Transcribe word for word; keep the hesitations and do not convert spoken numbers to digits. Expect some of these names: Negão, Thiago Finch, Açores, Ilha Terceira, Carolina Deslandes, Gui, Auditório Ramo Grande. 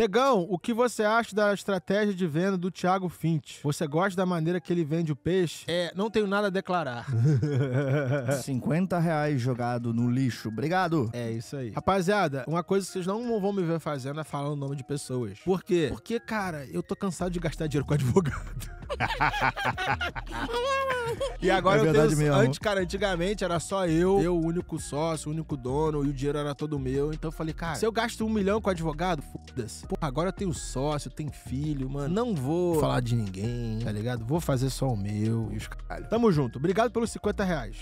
Negão, o que você acha da estratégia de venda do Thiago Finch? Você gosta da maneira que ele vende o peixe? É, não tenho nada a declarar. cinquenta reais jogado no lixo. Obrigado. É isso aí. Rapaziada, uma coisa que vocês não vão me ver fazendo é falar o nome de pessoas. Por quê? Porque, cara, eu tô cansado de gastar dinheiro com advogado. E agora é eu tenho... Mesmo. Antes, cara, antigamente era só eu, eu o único sócio, o único dono, e o dinheiro era todo meu. Então eu falei, cara, se eu gasto um milhão com advogado, foda-se. Porra, agora eu tenho sócio, tenho filho, mano. Não vou falar de ninguém, tá ligado? Vou fazer só o meu e os caralho. Tamo junto. Obrigado pelos cinquenta reais.